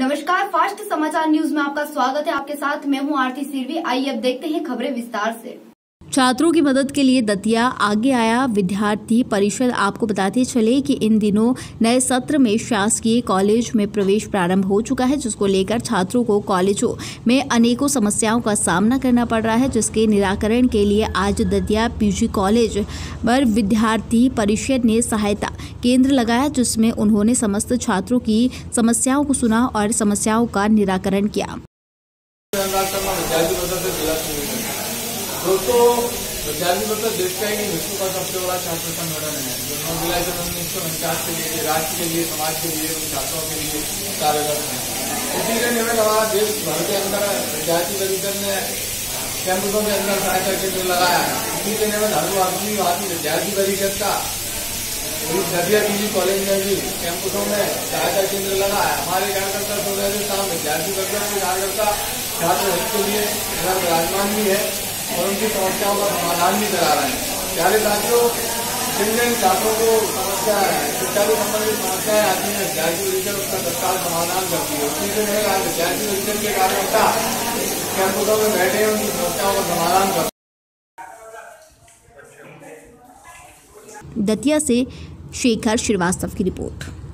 नमस्कार, फास्ट समाचार न्यूज में आपका स्वागत है। आपके साथ मैं हूं आरती सिरवी। आइए अब देखते हैं खबरें विस्तार से। छात्रों की मदद के लिए दतिया आगे आया विद्यार्थी परिषद। आपको बताते चले कि इन दिनों नए सत्र में शासकीय कॉलेज में प्रवेश प्रारंभ हो चुका है, जिसको लेकर छात्रों को कॉलेजों में अनेकों समस्याओं का सामना करना पड़ रहा है, जिसके निराकरण के लिए आज दतिया PG कॉलेज पर विद्यार्थी परिषद ने सहायता केंद्र लगाया, जिसमें उन्होंने समस्त छात्रों की समस्याओं को सुना और समस्याओं का निराकरण किया। दोस्तों, विद्यार्थी मतलब देश का ही विश्व का सबसे बड़ा छात्र संगठन है, जो 9 जुलाई 1949 के लिए राष्ट्र के लिए, समाज के लिए, छात्रों के लिए कार्यरत है। इसी के निमित्त हमारा देश भर के अंदर विद्यार्थी परिषद ने कैंपसों के अंदर सहायता केंद्र लगाया है। इसी के निमित्त हर आदमी विद्यार्थी परिषद का दतिया PG कॉलेज में भी कैंपसों में सहायता केंद्र लगा है। हमारे कार्यकर्ता सामने विद्यार्थी परिषद के कार्यकर्ता छात्र हित के लिए विराजमान भी है और उनकी समस्याओं का समाधान भी करा रहे हैं। प्यारे साथियों, जिन छात्रों को समस्या शिक्षा से संबंधित समस्याएं आती है, विद्यार्थी परिषद उसका तत्काल समाधान करती है। उसी से आज विद्यार्थी परिषद के कार्यकर्ता कैंपसों में बैठे हैं, उनकी समस्याओं का समाधान करते हैं। दतिया से शेखर श्रीवास्तव की रिपोर्ट।